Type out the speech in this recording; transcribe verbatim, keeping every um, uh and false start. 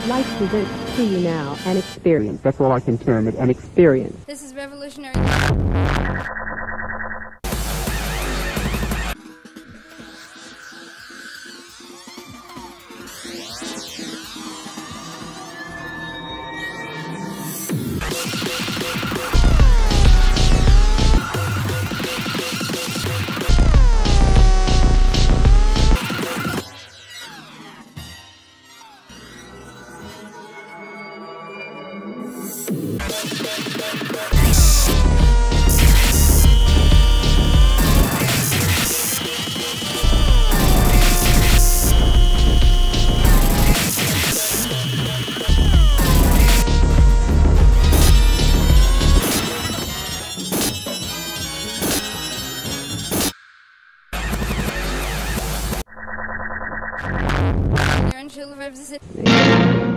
would like to present to you now an experience. That's all I can term it, an experience. This is revolutionary. You're in chill of